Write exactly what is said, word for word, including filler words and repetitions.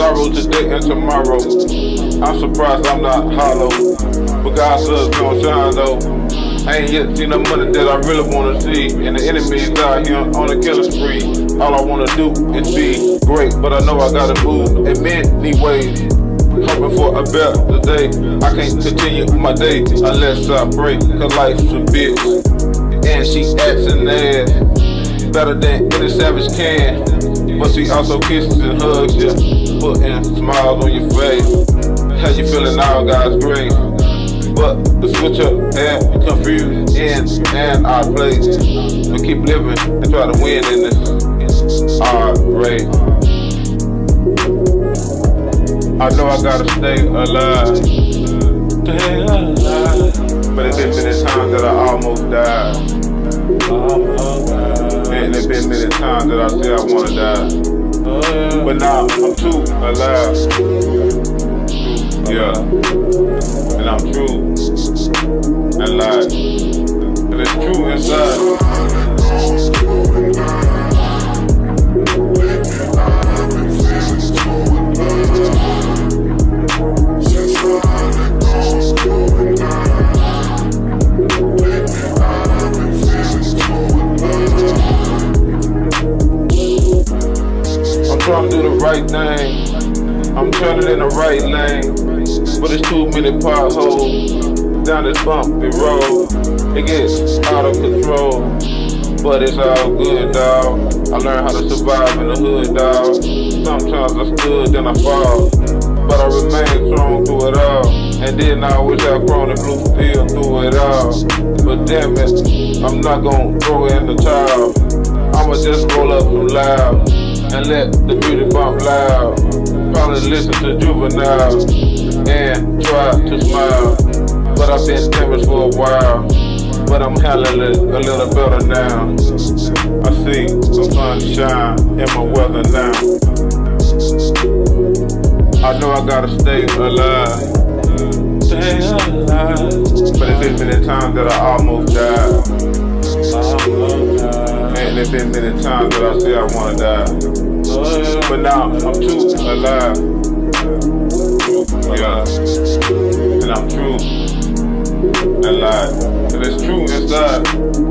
sorrow today and tomorrow. I'm surprised I'm not hollow, but God's love gon' shine though. I ain't yet seen the money that I really wanna see, and the enemy's out here on a killer spree. All I wanna do is be great, but I know I gotta move in many ways, hoping for a better day. I can't continue my day unless I pray, cause life's a bitch, and she acts in there better than any savage can. But she also kisses and hugs you, putting smiles on your face. How you feeling now, God's grace? But the switch up and confused in and our place. We keep living and try to win in this our race. I know I gotta stay alive, stay alive. But it's been many times that I almost died. Man, there's been many times that I said I wanna die, but now I'm too alive. Yeah, and I'm true alive, and it's true inside. I'm trying to do the right thing, I'm turning in the right lane, but it's too many potholes down this bumpy road. It gets out of control, but it's all good, dawg. I learned how to survive in the hood, dawg. Sometimes I stood, then I fall, but I remain strong through it all. And then I always have grown and blue pill through it all. But damn it, I'm not gonna throw in the towel. I'ma just roll up some loud and let the music bump loud. Probably listen to Juvenile and try to smile. But I've been damaged for a while, but I'm handling it a little better now. I see some sunshine in my weather now. I know I gotta stay alive, stay alive. But it's been many times that I almost died. Man, there's been many times that I said I wanna die, but now I'm too alive. Yeah, and I'm true alive, and it's true inside.